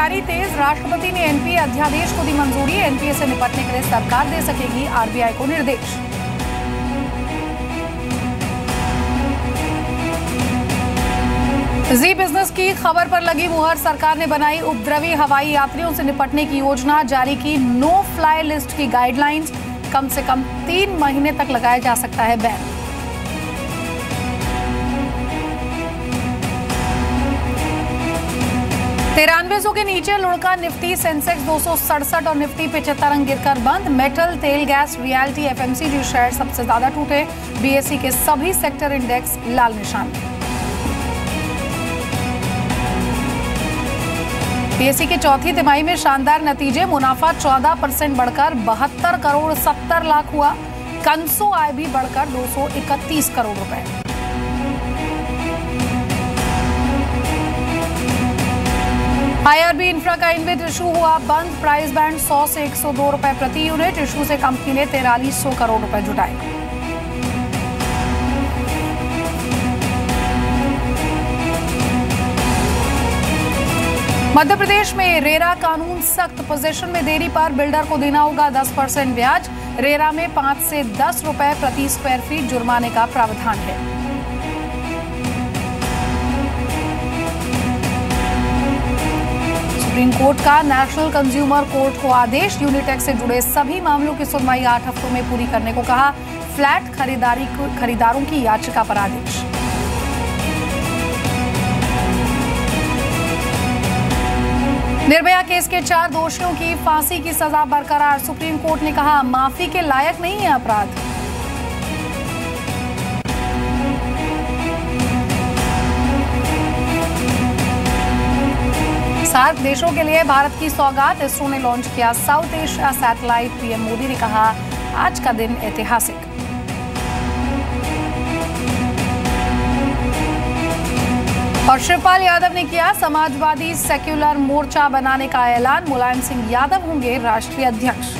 तैयारी तेज, राष्ट्रपति ने एनपीए अध्यादेश को दी मंजूरी। एनपीए से निपटने के लिए सरकार दे सकेगी आरबीआई को निर्देश। जी बिजनेस की खबर पर लगी मुहर, सरकार ने बनाई उपद्रवी हवाई यात्रियों से निपटने की योजना। जारी की नो फ्लाई लिस्ट की गाइडलाइंस, कम से कम 3 महीने तक लगाया जा सकता है बैन। ₹9300 के नीचे लुढ़का निफ्टी, सेंसेक्स 267 और निफ्टी 75 अंक गिरकर बंद। मेटल, तेल, गैस, रियल्टी, एफएमसीजी शेयर सबसे ज्यादा टूटे। बीएससी के सभी सेक्टर इंडेक्स लाल निशान। बीएससी के चौथी तिमाही में शानदार नतीजे, मुनाफा 14% बढ़कर 72 करोड़ 70 लाख हुआ। कंसो आय भी बढ़कर 231 करोड़ रुपए। आईआरबी इंफ्रा का इनविट इशू हुआ बंद, प्राइस बैंड 100 से 102 रुपए प्रति यूनिट। इशू से कंपनी ने 4300 करोड़ रुपए जुटाए। मध्य प्रदेश में रेरा कानून सख्त, पोजीशन में देरी पर बिल्डर को देना होगा 10% ब्याज। रेरा में 5 से 10 रुपए प्रति स्क्वायर फीट जुर्माने का प्रावधान है। सुप्रीम कोर्ट का नेशनल कंज्यूमर कोर्ट को आदेश, यूनिटेक से जुड़े सभी मामलों की सुनवाई 8 हफ्तों में पूरी करने को कहा। फ्लैट खरीदारों की याचिका पर आदेश। निर्भया केस के 4 दोषियों की फांसी की सजा बरकरार, सुप्रीम कोर्ट ने कहा माफी के लायक नहीं है अपराध। सार्क देशों के लिए भारत की सौगात, इसरो ने लॉन्च किया South Asia satellite. PM Modi ने कहा आज का दिन ऐतिहासिक। और शिवपाल यादव ने किया समाजवादी सेक्युलर मोर्चा बनाने का ऐलान, मुलायम सिंह यादव होंगे राष्ट्रीय अध्यक्ष।